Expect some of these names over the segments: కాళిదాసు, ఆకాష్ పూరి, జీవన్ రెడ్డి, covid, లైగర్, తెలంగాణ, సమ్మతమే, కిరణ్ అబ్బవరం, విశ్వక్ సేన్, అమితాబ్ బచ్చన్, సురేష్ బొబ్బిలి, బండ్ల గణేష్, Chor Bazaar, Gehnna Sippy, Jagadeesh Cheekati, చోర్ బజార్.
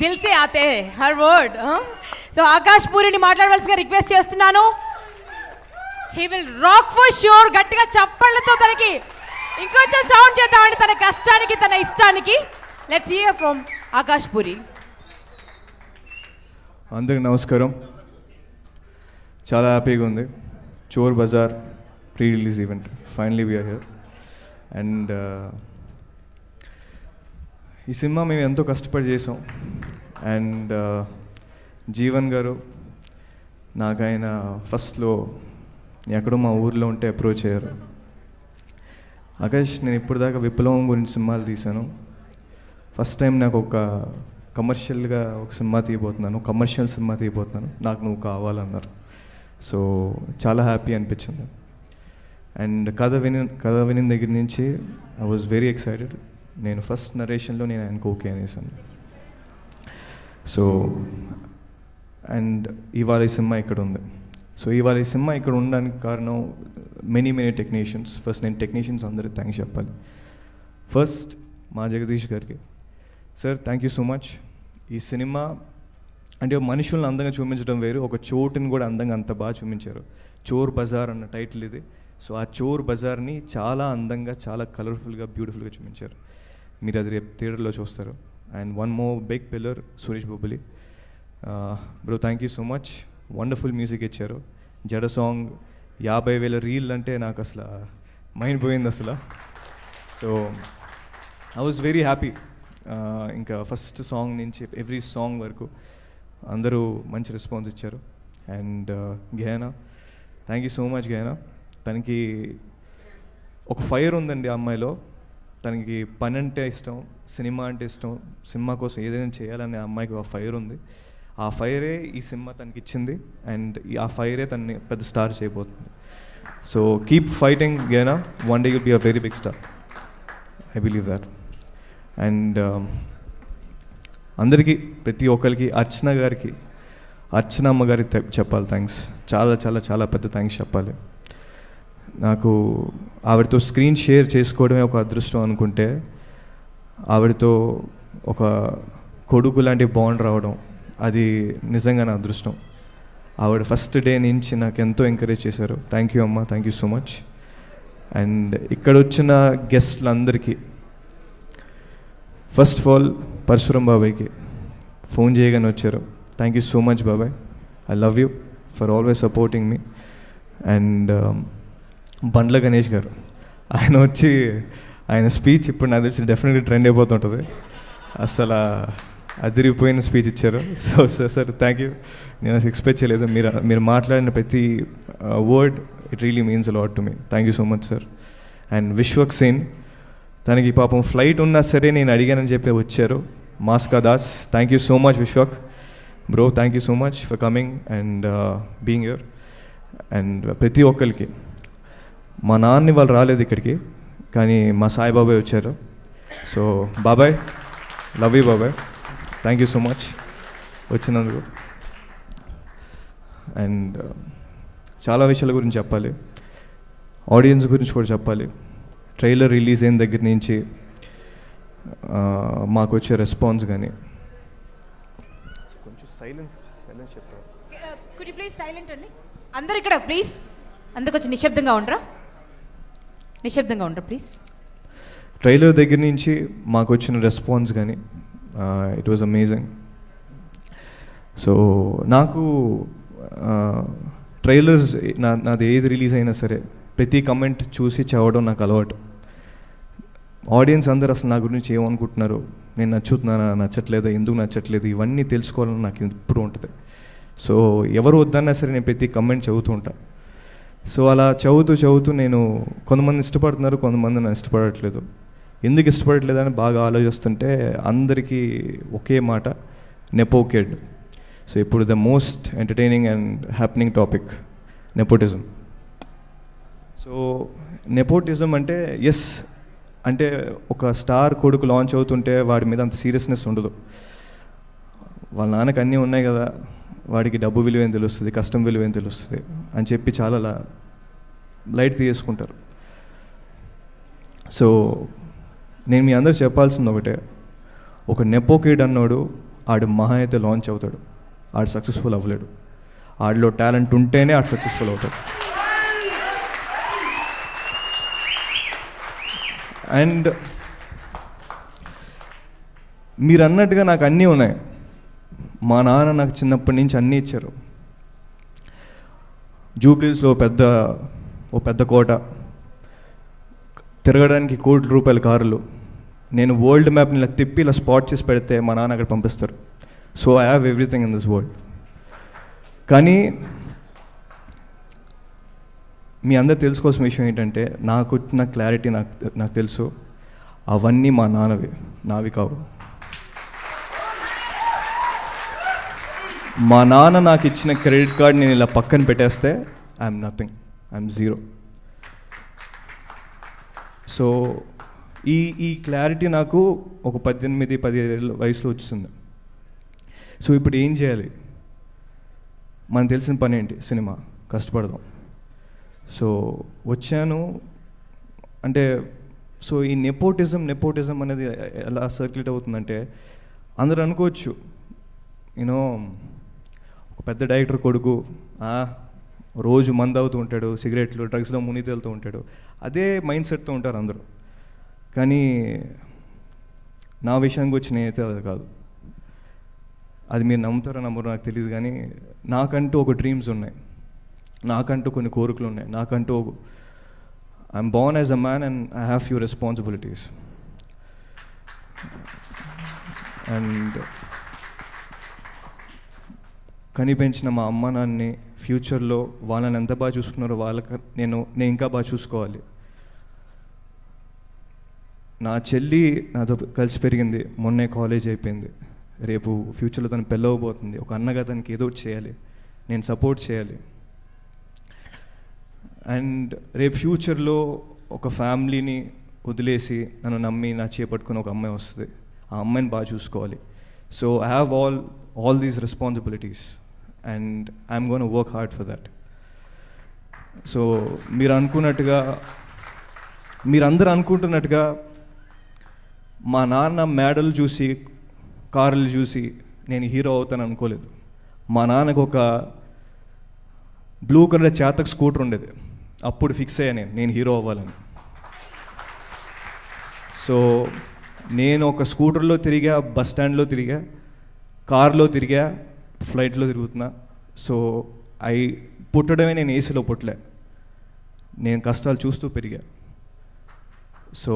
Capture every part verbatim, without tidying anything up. दिल से आते हैं हर वर्ड. सो आकाश पूरी नी माटलाडवल्सिगा रिक्वेस्ट చేస్తున్నాను. He will rock for sure. గట్టిగా చప్పట్లతో తనకి ఇంకొంచెం సౌండ్ చేద్దామండి తన కష్టానికి తన ఇష్టానికి. Let's hear from ఆకాష్ పూరి. అందరికీ నమస్కారం. చాలా హ్యాపీగా ఉంది. చోర్ బజార్ pre release event finally we are here and ఈ సినిమా మేము ఎంతో కష్టపడి చేసాం అండ్ జీవన్ గారు నాకైన ఫస్ట్లో ఎక్కడో మా ఊర్లో ఉంటే అప్రోచ్ అయ్యారు. ఆకాష్, నేను ఇప్పుడు దాకా విప్లవం గురించి సినిమాలు తీశాను, ఫస్ట్ టైం నాకు ఒక కమర్షియల్గా ఒక సినిమా తీయబోతున్నాను, కమర్షియల్ సినిమా తీయబోతున్నాను, నాకు నువ్వు కావాలన్నారు. సో చాలా హ్యాపీ అనిపించింది అండ్ కథ విని కథ విని దగ్గర నుంచి ఐ వాజ్ వెరీ ఎక్సైటెడ్. నేను ఫస్ట్ నరేషన్లో నేను ఆయనకు ఓకే అనేసాను. సో అండ్ ఇవాళ ఈ సినిమా ఇక్కడ ఉంది. సో ఇవాళ ఈ సినిమా ఇక్కడ ఉండడానికి కారణం మెనీ మెనీ టెక్నీషియన్స్. ఫస్ట్ నేను టెక్నీషియన్స్ అందరికి థ్యాంక్స్ చెప్పాలి. ఫస్ట్ మాజగదీష్ గారికి, sir thank you so much. ఈ సినిమా అంటే మనుషులను అందంగా చూపించడం వేరు, ఒక చోటుని కూడా అందంగా అంత బాగా చూపించారు. చోర్ బజార్ అన్న టైటిల్ ఇది. సో ఆ చోర్ బజార్ని చాలా అందంగా చాలా కలర్ఫుల్గా బ్యూటిఫుల్గా చూపించారు. మీరు అది రేపు థియేటర్లో చూస్తారు. And one more big pillar సురేష్ బొబ్బిలి bro, thank you so much. Wonderful music ఇచ్చారు. జడ సాంగ్ యాభై వేల రీల్ అంటే నాకు అసలు మైండ్ పోయింది అసలు. So I was very happy. ఇంకా ఫస్ట్ సాంగ్ నుంచి ఎవ్రీ సాంగ్ వరకు అందరూ మంచి రెస్పాన్స్ ఇచ్చారు. And Gehana, thank you so much. Gehana, తనకి ఒక ఫైర్ ఉందండి ఆ అమ్మాయిలో. తనకి పని అంటే ఇష్టం, సినిమా అంటే ఇష్టం, సినిమా కోసం ఏదైనా చేయాలనే అమ్మాయికి ఆ ఫైర్ ఉంది. ఆ ఫైరే ఈ సినిమా తనకి ఇచ్చింది అండ్ ఆ ఫైరే తనని పెద్ద స్టార్ చేయబోతుంది. So keep fighting Gehana, one day you'll be a very big star, I believe that. And అందరికీ ప్రతి ఒక్కరికి, అర్చన గారికి, అర్చన అమ్మగారికి చెప్పాలి థ్యాంక్స్, చాలా చాలా చాలా పెద్ద థ్యాంక్స్ చెప్పాలి. నాకు ఆవిడతో స్క్రీన్ షేర్ చేసుకోవడమే ఒక అదృష్టం అనుకుంటే, ఆవిడతో ఒక కొడుకు లాంటి బాండ్ రావడం అది నిజంగా నా అదృష్టం. ఆవిడ ఫస్ట్ డే నుంచి నాకు ఎంతో ఎంకరేజ్ చేశారు. థ్యాంక్ యూ అమ్మ, thank you so much. And ఇక్కడ వచ్చిన గెస్ట్లందరికీ, ఫస్ట్ ఆఫ్ ఆల్ పరశురం బాబాయ్కి ఫోన్ చేయగానే వచ్చారు. థ్యాంక్ యూ సో మచ్ బాబాయ్, I love you for always supporting me. And బండ్ల గణేష్ గారు, ఆయన వచ్చి ఆయన స్పీచ్ ఇప్పుడు నాకు తెలిసి డెఫినెట్గా ట్రెండ్ అయిపోతుంటుంది. అసలు అదిరిపోయిన స్పీచ్ ఇచ్చారు. So sir sir thank you, నేను అసలు ఎక్స్పెక్ట్ చేయలేదు. మీరు మీరు మాట్లాడిన ప్రతి word it really means a lot to me. Thank you so much sir. And విశ్వక్ సేన్, తనకి పాపం ఫ్లైట్ ఉన్నా సరే నేను అడిగానని చెప్పి వచ్చారు. మాస్కా Das, thank you so much Vishwak bro, thank you so much for coming and being here. And ప్రతి ఒక్కరికి, మా నాన్న వాళ్ళు రాలేదు ఇక్కడికి కానీ మా సాయిబాబాయ్ వచ్చారు. సో బాబాయ్, లవ్ యూ బాబాయ్, థ్యాంక్ యూ సో మచ్ వచ్చినందుకు. అండ్ చాలా విషయాల గురించి చెప్పాలి, ఆడియన్స్ గురించి కూడా చెప్పాలి. ట్రైలర్ రిలీజ్ అయిన దగ్గర నుంచి మాకు వచ్చే రెస్పాన్స్ కానీ కొంచెం సైలెన్స్ సైలెన్స్ చెప్తారు. కుడ్ యు ప్లీజ్ సైలెంట్ అండి అందరూ ఇక్కడ ప్లీజ్, అందరికి వచ్చి నిశ్శబ్దంగా ఉండరా, నిశ్శబ్దంగా ఉండరా ప్లీజ్. ట్రైలర్ దగ్గర నుంచి మాకు వచ్చిన రెస్పాన్స్ కానీ ఇట్ వాజ్ అమేజింగ్. సో నాకు ట్రైలర్స్ నా నాది ఏది రిలీజ్ అయినా సరే ప్రతి కమెంట్ చూసి చదవడం నాకు అలవాటు. ఆడియన్స్ అందరు అసలు నా గురించి ఏమనుకుంటున్నారు, నేను నచ్చుతున్నానా నచ్చట్లేదా, ఎందుకు నచ్చట్లేదు, ఇవన్నీ తెలుసుకోవాలని నాకు ఇప్పుడు ఉంటుంది. సో ఎవరు వద్దన్నా సరే నేను ప్రతి కమెంట్ చదువుతూ ఉంటాను. సో అలా చదువుతూ చదువుతూ నేను కొంతమంది ఇష్టపడుతున్నారు, కొంతమంది నన్ను ఇష్టపడట్లేదు. ఎందుకు ఇష్టపడట్లేదని బాగా ఆలోచిస్తుంటే అందరికీ ఒకే మాట, నెపో కిడ్. సో ఇప్పుడు the most entertaining and happening topic nepotism. So nepotism అంటే ఎస్ అంటే ఒక స్టార్ కొడుకు లాంచ్ అవుతుంటే వాడి మీద అంత సీరియస్నెస్ ఉండదు. వాళ్ళ నాన్నకు అన్నీ ఉన్నాయి కదా, వాడికి డబ్బు విలువ ఏం తెలుస్తుంది, కష్టం విలువ ఏం తెలుస్తుంది అని చెప్పి చాలా లైట్ తీసుకుంటారు. సో నేను మీ అందరూ చెప్పాల్సింది ఒకటే, ఒక నెపో కిడ్ అన్నాడు, ఆడు మహా అయితే లాంచ్ అవుతాడు, ఆడు సక్సెస్ఫుల్ అవ్వలేడు. ఆడిలో టాలెంట్ ఉంటేనే ఆడు సక్సెస్ఫుల్ అవుతాడు. అండ్ మీరు అన్నట్టుగా నాకు అన్నీ ఉన్నాయి. మా నాన్న నాకు చిన్నప్పటి నుంచి అన్నీ ఇచ్చారు. జూబ్లీస్లో పెద్ద ఓ పెద్ద కోట, తిరగడానికి కోటి రూపాయల కార్లు. నేను వరల్డ్ మ్యాప్ని ఇలా తిప్పి ఇలా స్పాట్ చేసి పెడితే మా నాన్న అక్కడ పంపిస్తారు. So I have everything in this world. కానీ మీ అందరు తెలుసుకోవాల్సిన విషయం ఏంటంటే, నాకు వచ్చిన క్లారిటీ నాకు నాకు తెలుసు, అవన్నీ మా నాన్నవి, నావి కావు. మా నాన్న నాకు ఇచ్చిన క్రెడిట్ కార్డ్ నేను ఇలా పక్కన పెట్టేస్తే I'm nothing, I'm zero. So ఈ ఈ క్లారిటీ నాకు ఒక పద్దెనిమిది పదిహేడు వయసులో వచ్చింది. సో ఇప్పుడు ఏం చేయాలి? మనకు తెలిసిన పని ఏంటి? సినిమా, కష్టపడదాం. సో వచ్చాను అంటే, సో ఈ నెపోటిజం నెపోటిజం అనేది ఎలా సర్క్యులేట్ అవుతుందంటే, అందరూ అనుకోవచ్చు, యూనో ఒక పెద్ద డైరెక్టర్ కొడుకు రోజు మందు అవుతూ ఉంటాడు, సిగరెట్లు డ్రగ్స్లో మునిగి తేలుతూ ఉంటాడు, అదే మైండ్ సెట్తో ఉంటారు అందరూ. కానీ నా విషయానికి వచ్చి నేనైతే అది కాదు. అది మీరు నమ్ముతారో నమ్మరో నాకు తెలియదు, కానీ నాకంటూ ఒక డ్రీమ్స్ ఉన్నాయి, నాకంటూ కొన్ని కోరికలు ఉన్నాయి, నాకంటూ I'm born as a man and I have few responsibilities. And కనిపించిన మా అమ్మ నాన్నని ఫ్యూచర్లో వాళ్ళని ఎంత బాగా చూసుకున్నారో వాళ్ళకి నేను నేను ఇంకా బాగా చూసుకోవాలి. నా చెల్లి నాతో కలిసి పెరిగింది, మొన్నే కాలేజ్ అయిపోయింది, రేపు ఫ్యూచర్లో తను పెళ్ళవబోతుంది. ఒక అన్నగా తనకి ఏదో ఒకటి చేయాలి, నేను సపోర్ట్ చేయాలి. అండ్ రేపు ఫ్యూచర్లో ఒక ఫ్యామిలీని వదిలేసి నన్ను నమ్మి నా చేపట్టుకుని ఒక అమ్మాయి వస్తుంది, ఆ అమ్మాయిని బాగా చూసుకోవాలి. So I have all all these responsibilities and I'm gonna work hard for that. So మీరు అనుకున్నట్టుగా, మీరందరూ అనుకుంటున్నట్టుగా మా నాన్న మెడల్ చూసి కార్లు చూసి నేను హీరో అవుతాను అనుకోలేదు. మా నాన్నకు ఒక బ్లూ కలర్ చేతకు స్కూటర్ ఉండేది, అప్పుడు ఫిక్స్ అయ్యా నేను నేను హీరో అవ్వాలని. సో నేను ఒక స్కూటర్లో తిరిగా, బస్ స్టాండ్లో తిరిగా, కార్లో తిరిగా, ఫ్లైట్లో తిరుగుతున్నా. సో అవి పుట్టడమే, నేను ఏసీలో పుట్టలే, నేను కష్టాలు చూస్తూ పెరిగా. సో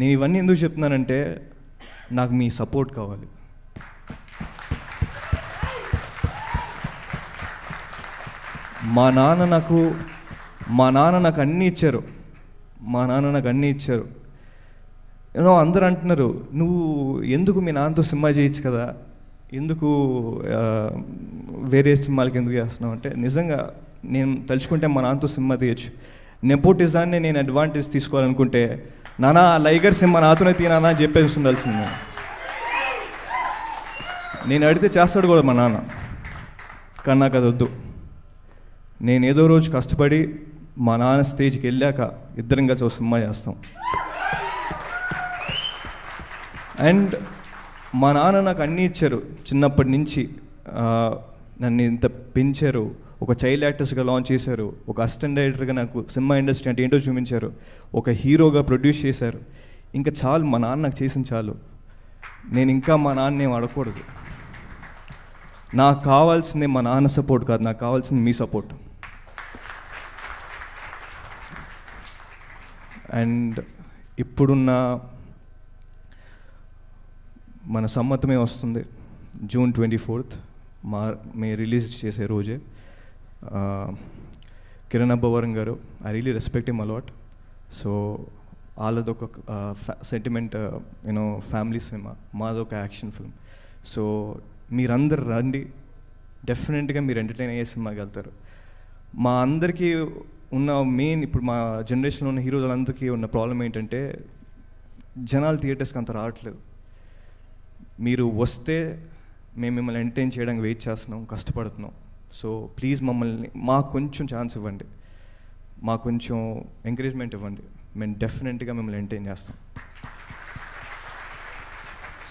నేను ఇవన్నీ ఎందుకు చెప్తున్నానంటే, నాకు మీ సపోర్ట్ కావాలి. మా నాన్న నాకు మా నాన్న నాకు అన్నీ ఇచ్చారు మా నాన్న నాకు అన్నీ ఇచ్చారు ఏమో అందరు అంటున్నారు, నువ్వు ఎందుకు మీ నాన్నతో సినిమా చేయొచ్చు కదా, ఎందుకు వేరే సినిమాలకి ఎందుకు చేస్తున్నావు అంటే, నిజంగా నేను తలుచుకుంటే మా నాన్నతో సినిమా తీయచ్చు. నెపోటిజాన్ని నేను అడ్వాంటేజ్ తీసుకోవాలనుకుంటే, నానా లైగర్ సినిమా నాతోనే తీనానా అని చెప్పేసి ఉండాల్సింది. నేను అడిగితే చేస్తాడు కూడా మా నాన్న, కానీ నాకు అది వద్దు. నేను ఏదో రోజు కష్టపడి మా నాన్న స్టేజ్కి వెళ్ళాక ఇద్దరం కలిసి ఒక సినిమా చేస్తాం. అండ్ మా నాన్న నాకు అన్నీ ఇచ్చారు, చిన్నప్పటి నుంచి నన్ను ఇంత పెంచారు, ఒక చైల్డ్ యాక్టర్స్గా లాంచ్ చేశారు, ఒక అసిస్టెంట్ డైరెక్టర్గా నాకు సినిమా ఇండస్ట్రీ అంటే ఏంటో చూపించారు, ఒక హీరోగా ప్రొడ్యూస్ చేశారు. ఇంకా చాలు, మా నాన్న నాకు చేసిన చాలు. నేను ఇంకా మా నాన్న ఏం అడగకూడదు. నాకు కావాల్సింది మా నాన్న సపోర్ట్ కాదు, నాకు కావాల్సింది మీ సపోర్ట్. అండ్ ఇప్పుడున్న మన సమ్మతమే వస్తుంది, జూన్ ట్వంటీ ఫోర్త్ మా మే రిలీజ్ చేసే రోజే. కిరణ్ అబ్బవరం గారు, I really respect him a lot. So వాళ్ళదొక సెంటిమెంట్, యూనో ఫ్యామిలీ సినిమా, మాదొక యాక్షన్ ఫిల్మ్. సో మీరందరు రండి, డెఫినెట్గా మీరు ఎంటర్టైన్ అయ్యే సినిమాకి వెళ్తారు. మా అందరికీ ఉన్న మెయిన్, ఇప్పుడు మా జనరేషన్లో ఉన్న హీరోలందరికీ ఉన్న ప్రాబ్లం ఏంటంటే, జనాలు థియేటర్స్కి అంత రావట్లేదు. మీరు వస్తే మేము మిమ్మల్ని ఎంటర్టైన్ చేయడానికి వెయిట్ చేస్తున్నాం, కష్టపడుతున్నాం. సో ప్లీజ్ మమ్మల్ని, మాకు కొంచెం ఛాన్స్ ఇవ్వండి, మాకు కొంచెం ఎంకరేజ్మెంట్ ఇవ్వండి, మేము డెఫినెట్గా మిమ్మల్ని ఎంటర్టైన్ చేస్తాం.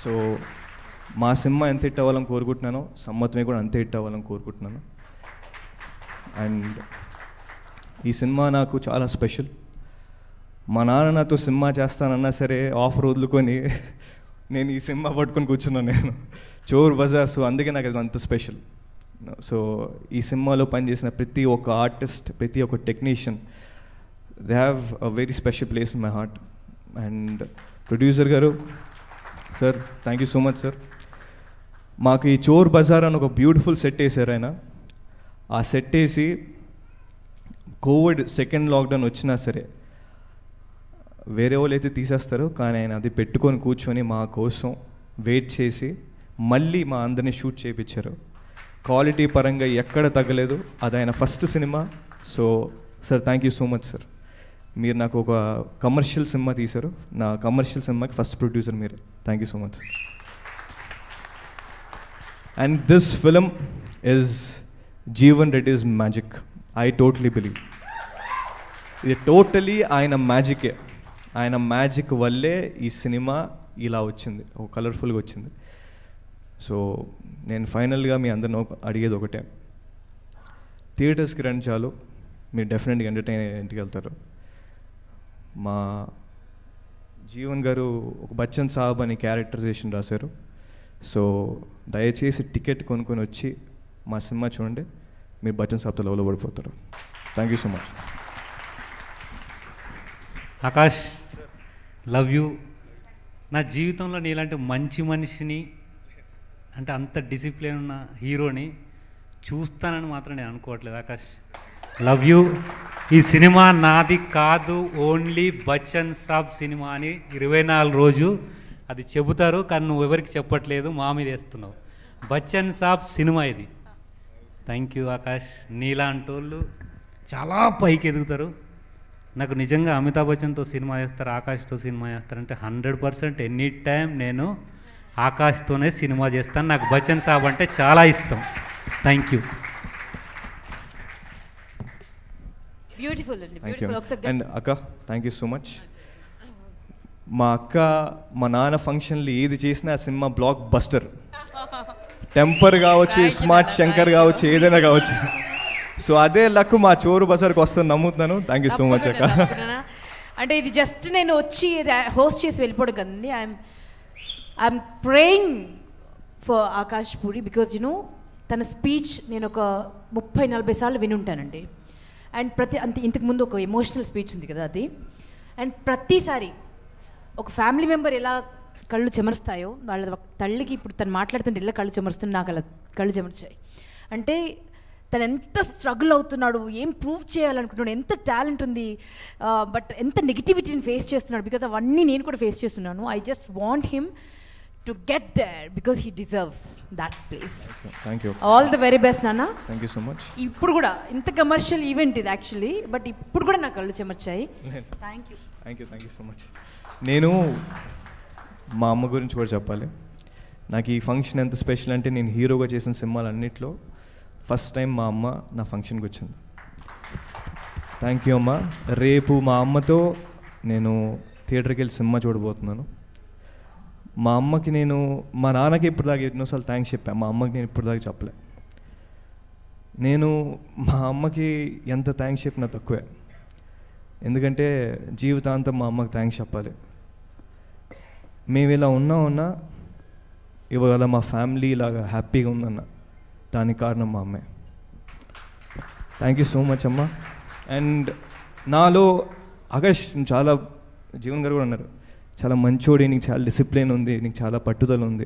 సో మా సినిమా ఎంత హిట్ అవ్వాలని కోరుకుంటున్నానో సమ్మతమే కూడా అంతే హిట్ అవ్వాలని కోరుకుంటున్నాను. అండ్ ఈ సినిమా నాకు చాలా స్పెషల్. మా నాన్న నాతో సినిమా చేస్తానన్నా సరే ఆఫర్ వదులుకొని నేను ఈ సినిమా పట్టుకొని కూర్చున్నాను. నేను చోర్ బజార్, సో అందుకే నాకు అది అంత స్పెషల్. సో ఈ సినిమాలో పనిచేసిన ప్రతి ఒక్క ఆర్టిస్ట్, ప్రతి ఒక్క technician, they have a very special place in my heart. And producer garu sir, thank you so much sir. maaku ee Chor Bazaar an oka beautiful set esaru aina. aa set esi covid second lockdown ochina sare vere volaithe teesestharu kaani aina adi pettukoni koochoni maa kosam wait chesi malli maa andarni shoot cheyipicharu. quality paranga ekkada tagaledu, adi aina first cinema. so sir, thank you so much sir. మీరు నాకు ఒక commercial cinema తీశారు, నా commercial సినిమాకి first producer మీరే. Thank you so much. And this film is Jeevan Reddy's magic. I totally believe ఇది totally ఆయన మ్యాజికే. ఆయన మ్యాజిక్ వల్లే ఈ సినిమా ఇలా వచ్చింది, ఒక కలర్ఫుల్గా వచ్చింది. సో నేను ఫైనల్గా మీ అందరిని అడిగేది ఒకటే, థియేటర్స్కి రండి చాలు, మీరు డెఫినెట్గా ఎంటర్టైన్ ఇంటికి వెళ్తారు. మా జీవన్ గారు ఒక బచ్చన్ సాబ్ అని క్యారెక్టరైజేషన్ రాశారు. సో దయచేసి టికెట్ కొనుక్కొని వచ్చి మా సినిమా చూడండి, మీరు బచ్చన్ సాబ్తో లవ్లో పడిపోతారు. Thank you so much. Akash, love you. నా జీవితంలో నీలాంటి మంచి మనిషిని, అంటే అంత డిసిప్లిన్ ఉన్న హీరోని చూస్తానని మాత్రం నేను అనుకోవట్లేదు. Akash, love you. ఈ సినిమా నాది కాదు, ఓన్లీ బచ్చన్ సాబ్ సినిమా అని ఇరవై నాలుగు రోజు అది చెబుతారు, కానీ నువ్వు ఎవరికి చెప్పట్లేదు, మా మీద వేస్తున్నావు. బచ్చన్ సాబ్ సినిమా ఇది. Thank you Akash. నీలాంటి వాళ్ళు చాలా పైకి ఎదుగుతారు. నాకు నిజంగా అమితాబ్ బచ్చన్తో సినిమా చేస్తారు, ఆకాష్తో సినిమా చేస్తారంటే హండ్రెడ్ పర్సెంట్ ఎనీ టైం నేను ఆకాష్తోనే సినిమా చేస్తాను. నాకు బచ్చన్ సాబ్ అంటే చాలా ఇష్టం. Thank you. బ్యూటిఫుల్ అండి, బ్యూటిఫుల్. ఒకసారి అండ్ అక్క, థ్యాంక్ యూ సో మచ్. మా అక్క, మా నాన్న ఫంక్షన్లు ఏది చేసినా సినిమా బ్లాక్ బస్టర్. టెంపర్ కావచ్చు, స్మార్ట్ శంకర్ కావచ్చు, ఏదైనా కావచ్చు. సో అదే లక్ మా చోరు బజార్కి వస్తాను నమ్ముతున్నాను. థ్యాంక్ యూ సో మచ్ అక్క. అంటే ఇది జస్ట్ నేను వచ్చి హోస్ట్ చేసి వెళ్ళిపోవడం కదండి. I'm I'm praying for ఆకాష్ పూరి because you know తన స్పీచ్ నేను ఒక ముప్పై నలభై సార్లు వినుంటానండి. అండ్ ప్రతి అంత ఇంతకుముందు ఒక ఎమోషనల్ స్పీచ్ ఉంది కదా అది. అండ్ ప్రతిసారి ఒక ఫ్యామిలీ మెంబర్ ఎలా కళ్ళు చెమరుస్తాయో, వాళ్ళ తల్లికి ఇప్పుడు తను మాట్లాడుతుంటే ఎలా కళ్ళు చెమరుస్తుంది, నాకు అలా కళ్ళు చెమర్చాయి. అంటే తను ఎంత స్ట్రగుల్ అవుతున్నాడు, ఏం ప్రూవ్ చేయాలనుకుంటున్నాడు, ఎంత టాలెంట్ ఉంది, బట్ ఎంత నెగిటివిటీని ఫేస్ చేస్తున్నాడు. బికాజ్ అవన్నీ నేను కూడా ఫేస్ చేస్తున్నాను. I just want him to get there because he deserves that place. Thank you. All the very best Nana. Thank you so much. ఇప్పుడు కూడా ఇంత కమర్షియల్ ఈవెంట్ ఇది యాక్చువల్లీ, బట్ ఇప్పుడు కూడా నాకు కళ్ళు చెమర్చాయి. Thank you. Thank you thank you so much. నేను మా అమ్మ గురించి కూడా చెప్పాలి. నాకు ఈ ఫంక్షన్ ఎంత స్పెషల్ అంటే, నేను హీరోగా చేసిన సినిమాలన్నింటిలో ఫస్ట్ టైం మా అమ్మ నా ఫంక్షన్కి వచ్చింది. థ్యాంక్ యూ అమ్మ. రేపు మా అమ్మతో నేను థియేటర్కి వెళ్ళి సినిమా చూడబోతున్నాను. మా అమ్మకి నేను, మా నాన్నకి ఇప్పుడు దాకా ఎన్నోసార్లు థ్యాంక్స్ చెప్పాను, మా అమ్మకి నేను ఇప్పుడు దాకా చెప్పలే. నేను మా అమ్మకి ఎంత థ్యాంక్స్ చెప్పినా తక్కువే, ఎందుకంటే జీవితాంతం మా అమ్మకి థ్యాంక్స్ చెప్పాలి. మేము ఇలా ఉన్నా ఉన్నా ఇవాళ మా ఫ్యామిలీ ఇలాగా హ్యాపీగా ఉందన్న దానికి కారణం మా అమ్మే. థ్యాంక్ యూ సో మచ్ అమ్మ. అండ్ నాలో ఆకాష్ చాలా, జీవన్ గారు కూడా అన్నారు, చాలా మంచోడి, నీకు చాలా డిసిప్లిన్ ఉంది, నీకు చాలా పట్టుదల ఉంది.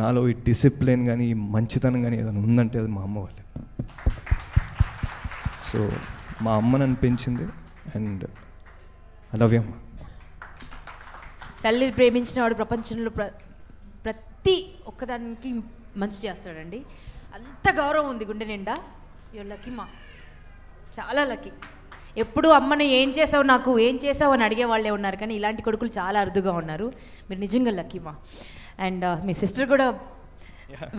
నాలో ఈ డిసిప్లిన్ కానీ ఈ మంచితనం కానీ ఏదైనా ఉందంటే అది మా అమ్మ వాళ్ళే. సో మా అమ్మ నన్ను పెంచింది. అండ్ ఐ లవ్ యూ అమ్మ. తల్లిని ప్రేమించిన వాడు ప్రపంచంలో ప్ర ప్రతి ఒక్కదానికి మంచి చేస్తాడండి. అంత గౌరవం ఉంది గుండె నిండా. యు లక్కీ మా, చాలా లక్కీ. ఎప్పుడు అమ్మను ఏం చేసావు, నాకు ఏం చేసావు అని అడిగే వాళ్ళే ఉన్నారు, కానీ ఇలాంటి కొడుకులు చాలా అరుదుగా ఉన్నారు. మీరు నిజంగా లక్కీ మా. అండ్ మీ సిస్టర్ కూడా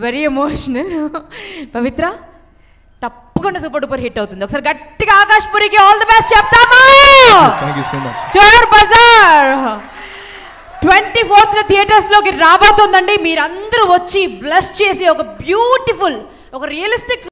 వెరీ ఎమోషనల్. పవిత్ర తప్పకుండా సూపర్ డూపర్ హిట్ అవుతుంది. ఒకసారి గట్టిగా ఆకాష్ పూరికి ఆల్ ది బెస్ట్ చెప్తాము. ట్వంటీ ఫోర్త్ థియేటర్స్ లోకి రాబోతుందండి. మీరందరూ వచ్చి బ్లెస్ చేసి ఒక బ్యూటిఫుల్ ఒక రియలిస్టిక్